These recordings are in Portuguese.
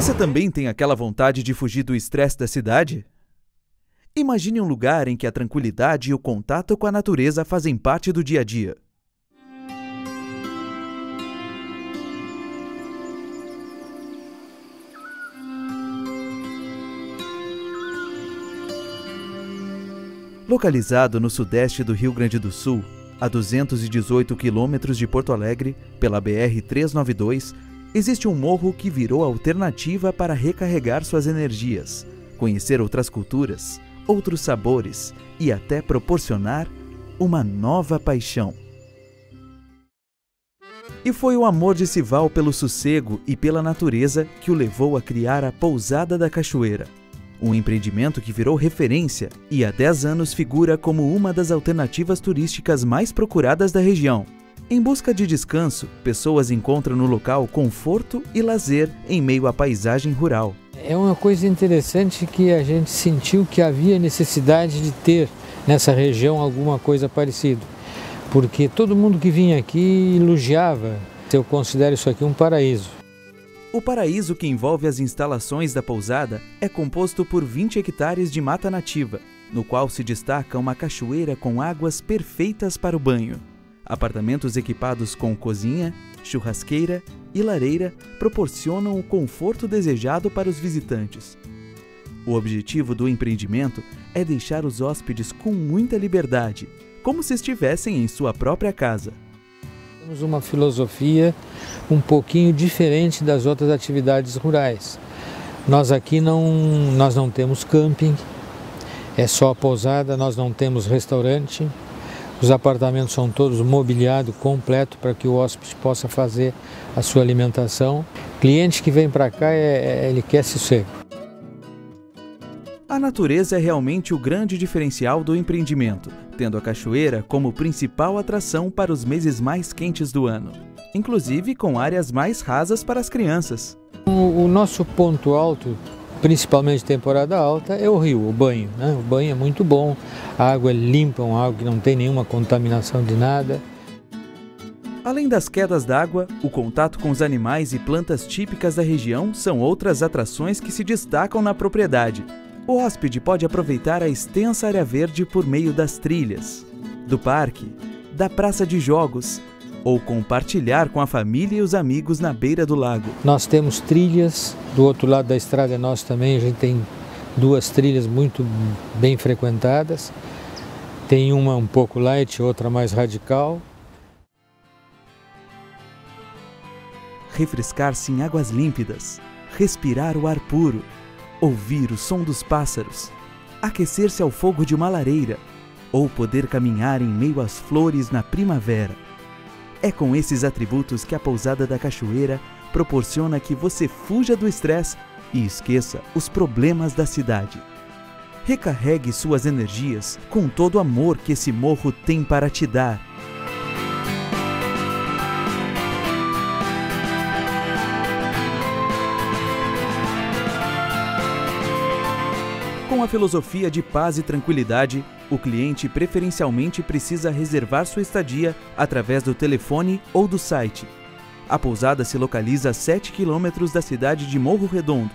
Você também tem aquela vontade de fugir do estresse da cidade? Imagine um lugar em que a tranquilidade e o contato com a natureza fazem parte do dia a dia. Localizado no sudeste do Rio Grande do Sul, a 218 quilômetros de Porto Alegre, pela BR-392, existe um morro que virou alternativa para recarregar suas energias, conhecer outras culturas, outros sabores e até proporcionar uma nova paixão. E foi o amor de Sival pelo sossego e pela natureza que o levou a criar a Pousada da Cachoeira, um empreendimento que virou referência e há 10 anos figura como uma das alternativas turísticas mais procuradas da região. Em busca de descanso, pessoas encontram no local conforto e lazer em meio à paisagem rural. É uma coisa interessante que a gente sentiu que havia necessidade de ter nessa região alguma coisa parecida, porque todo mundo que vinha aqui elogiava. Eu considero isso aqui um paraíso. O paraíso que envolve as instalações da pousada é composto por 20 hectares de mata nativa, no qual se destaca uma cachoeira com águas perfeitas para o banho. Apartamentos equipados com cozinha, churrasqueira e lareira proporcionam o conforto desejado para os visitantes. O objetivo do empreendimento é deixar os hóspedes com muita liberdade, como se estivessem em sua própria casa. Temos uma filosofia um pouquinho diferente das outras atividades rurais. Nós aqui nós não temos camping, é só a pousada, nós não temos restaurante. Os apartamentos são todos mobiliado completo para que o hóspede possa fazer a sua alimentação. O cliente que vem para cá, ele quer sossego. A natureza é realmente o grande diferencial do empreendimento, tendo a cachoeira como principal atração para os meses mais quentes do ano, inclusive com áreas mais rasas para as crianças. O nosso ponto alto, principalmente temporada alta, é o rio, o banho, né? O banho é muito bom, a água é limpa, uma água que não tem nenhuma contaminação de nada. Além das quedas d'água, o contato com os animais e plantas típicas da região são outras atrações que se destacam na propriedade. O hóspede pode aproveitar a extensa área verde por meio das trilhas, do parque, da praça de jogos ou compartilhar com a família e os amigos na beira do lago. Nós temos trilhas, do outro lado da estrada nós também, a gente tem 2 trilhas muito bem frequentadas, tem uma um pouco light, outra mais radical. Refrescar-se em águas límpidas, respirar o ar puro, ouvir o som dos pássaros, aquecer-se ao fogo de uma lareira ou poder caminhar em meio às flores na primavera. É com esses atributos que a Pousada da Cachoeira proporciona que você fuja do estresse e esqueça os problemas da cidade. Recarregue suas energias com todo o amor que esse morro tem para te dar. Com a filosofia de paz e tranquilidade, o cliente preferencialmente precisa reservar sua estadia através do telefone ou do site. A pousada se localiza a 7 quilômetros da cidade de Morro Redondo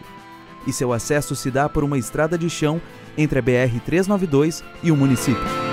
e seu acesso se dá por uma estrada de chão entre a BR-392 e o município.